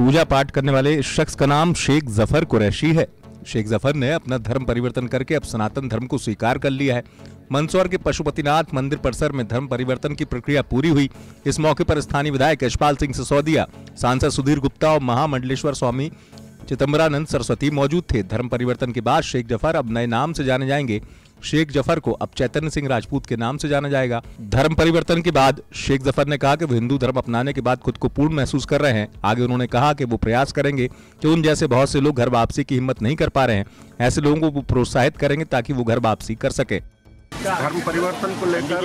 पूजा पाठ करने वाले शख्स का नाम शेख जफर कुरैशी है। शेख जफर ने अपना धर्म परिवर्तन करके अब सनातन धर्म को स्वीकार कर लिया है। मंदसौर के पशुपतिनाथ मंदिर परिसर में धर्म परिवर्तन की प्रक्रिया पूरी हुई। इस मौके पर स्थानीय विधायक यशपाल सिंह सिसोदिया, सांसद सुधीर गुप्ता और महामंडलेश्वर स्वामी चिदंबरानंद सरस्वती मौजूद थे। धर्म परिवर्तन के बाद शेख जफर अब नए नाम से जाने जाएंगे। शेख जफर को अब चैतन्य सिंह राजपूत के नाम से जाना जाएगा। धर्म परिवर्तन के बाद शेख जफर ने कहा कि वो हिंदू धर्म अपनाने के बाद खुद को पूर्ण महसूस कर रहे हैं। आगे उन्होंने कहा कि वो प्रयास करेंगे कि उन जैसे बहुत से लोग घर वापसी की हिम्मत नहीं कर पा रहे हैं, ऐसे लोगों को वो प्रोत्साहित करेंगे ताकि वो घर वापसी कर सके। धर्म परिवर्तन को लेकर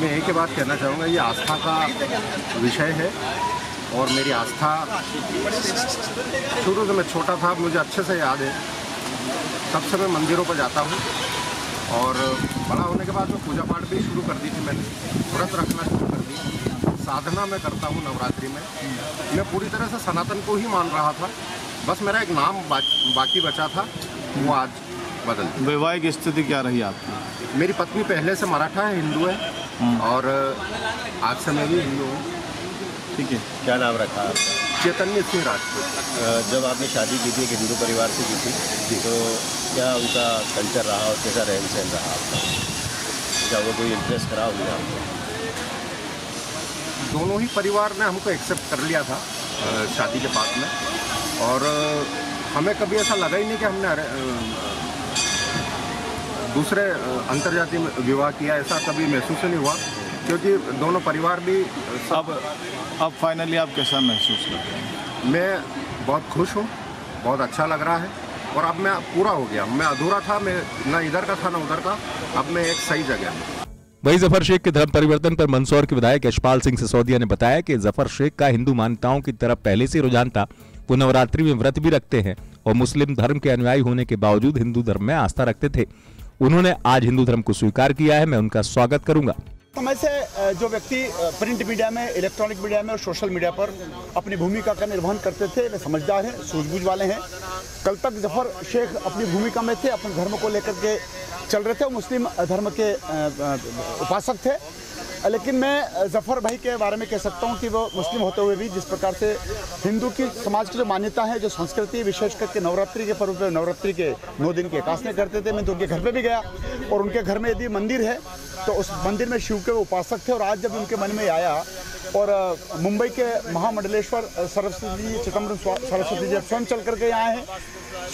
मैं एक ही बात कहना चाहूँगा, ये आस्था का विषय है और मेरी आस्था शुरू से, मैं छोटा था मुझे अच्छे से याद है, तब से मैं मंदिरों पर जाता हूँ और बड़ा होने के बाद मैं पूजा पाठ भी शुरू कर दी थी। मैंने व्रत रखना शुरू कर दी, साधना मैं करता हूँ नवरात्रि में। मैं पूरी तरह से सनातन को ही मान रहा था, बस मेरा एक नाम बाकी बचा था, वो आज बदल। वैवाहिक स्थिति क्या रही आपकी? मेरी पत्नी पहले से मराठा है, हिंदू है और आज से मैं भी हिंदू हूँ। ठीक है, क्या नाम रखा आपका? चैतन्य सिंह राजपूत। जब आपने शादी की थी एक हिंदू परिवार से की थी, तो क्या उनका कल्चर रहा और कैसा रहन सहन रहा आपका? क्या वो कोई इंटरेस्ट करा हुआ आपको? दोनों ही परिवार ने हमको एक्सेप्ट कर लिया था शादी के बाद में, और हमें कभी ऐसा लगा ही नहीं कि हमने दूसरे अंतर्जातीय विवाह किया, ऐसा कभी महसूस नहीं हुआ क्योंकि दोनों परिवार भी सब। अब फाइनली आप कैसा महसूस करते हैं? मैं बहुत खुश हूँ, बहुत अच्छा लग रहा है और अब मैं पूरा हो गया। मैं अधूरा था, मैं ना इधर का था ना उधर का, अब मैं एक सही जगह हूँ। वही जफर शेख के धर्म परिवर्तन पर मंदसौर के विधायक यशपाल सिंह सिसोदिया ने बताया कि जफर शेख का हिंदू मान्यताओं की तरफ पहले से रुझान था। वो नवरात्रि में व्रत भी रखते हैं और मुस्लिम धर्म के अनुयायी होने के बावजूद हिंदू धर्म में आस्था रखते थे। उन्होंने आज हिंदू धर्म को स्वीकार किया है, मैं उनका स्वागत करूंगा। समय से जो व्यक्ति प्रिंट मीडिया में, इलेक्ट्रॉनिक मीडिया में और सोशल मीडिया पर अपनी भूमिका का निर्वहन करते थे, वे समझदार हैं, सूझबूझ वाले हैं। कल तक जफर शेख अपनी भूमिका में थे, अपने धर्म को लेकर के चल रहे थे, मुस्लिम धर्म के उपासक थे। लेकिन मैं जफर भाई के बारे में कह सकता हूं कि वो मुस्लिम होते हुए भी जिस प्रकार से हिंदू की समाज की जो मान्यता है, जो संस्कृति, विशेष करके नवरात्रि के पर्व पर नवरात्रि के 9 दिन के उपासने करते थे। मैं तो उनके घर पे भी गया और उनके घर में यदि मंदिर है तो उस मंदिर में शिव के वो उपासक थे। और आज जब उनके मन में आया और मुंबई के महामंडलेश्वर सरस्वती जी, चिदंबरम सरस्वती जी स्वयं चल करके आए हैं।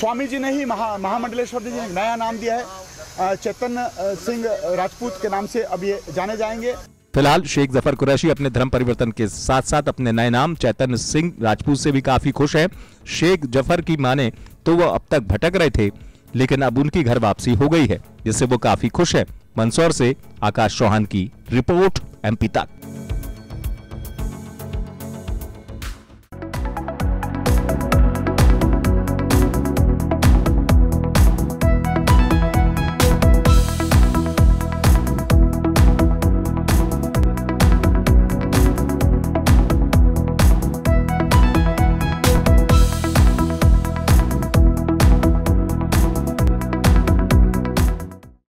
स्वामी जी ने ही महामंडलेश्वर जी ने नया नाम दिया है, चैतन्य सिंह राजपूत के नाम से अब ये जाने जाएंगे। फिलहाल शेख जफर कुरैशी अपने धर्म परिवर्तन के साथ साथ अपने नए नाम चैतन्य सिंह राजपूत से भी काफी खुश हैं। शेख जफर की माने तो वो अब तक भटक रहे थे, लेकिन अब उनकी घर वापसी हो गई है, जिससे वो काफी खुश हैं। मंदसौर से आकाश चौहान की रिपोर्ट, एमपी तक।